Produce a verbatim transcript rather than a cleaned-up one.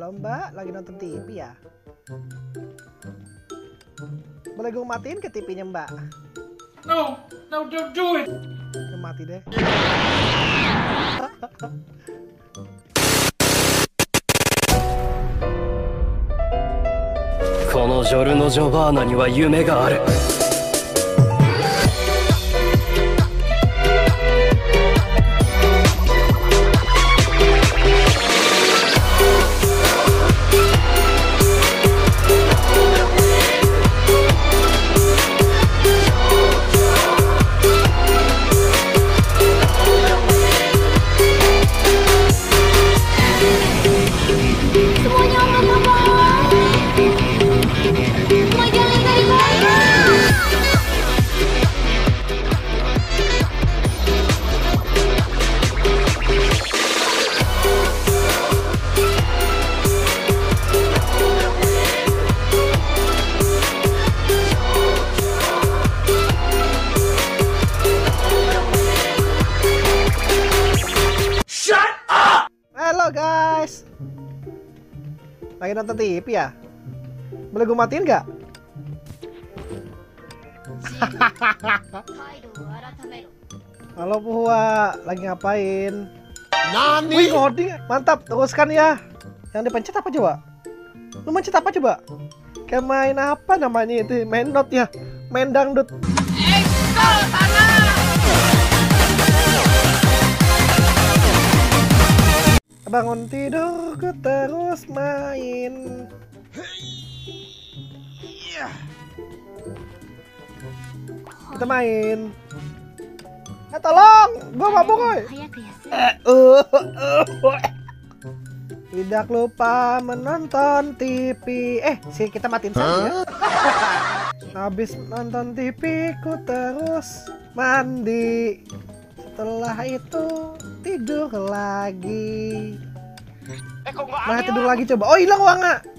Halo Mbak, lagi nonton T V ya? Boleh gue matiin ke T V-nya Mbak? No, no, don't do it. Gue mati deh. Kono Joru no Jovana ni wa yume ga aru. Guys, lagi nonton T V ya? Boleh gue matiin nggak? Halo Puhwa, lagi ngapain? Nani? Wih, ngoding, mantap, teruskan ya. Yang dipencet apa coba? Lu mencet apa coba? Kayak main apa namanya itu? Main not ya? Main dangdut. Bangun tidurku terus main. Kita main. Eh tolong, gua mabuk coy. Tidak lupa menonton T V. Eh, sih kita matiin saja. Habis nonton T V ku terus mandi. Setelah itu tidur lagi. Eh, kok nggak ada? Nah, tidur lagi coba. Oh, hilang uangnya.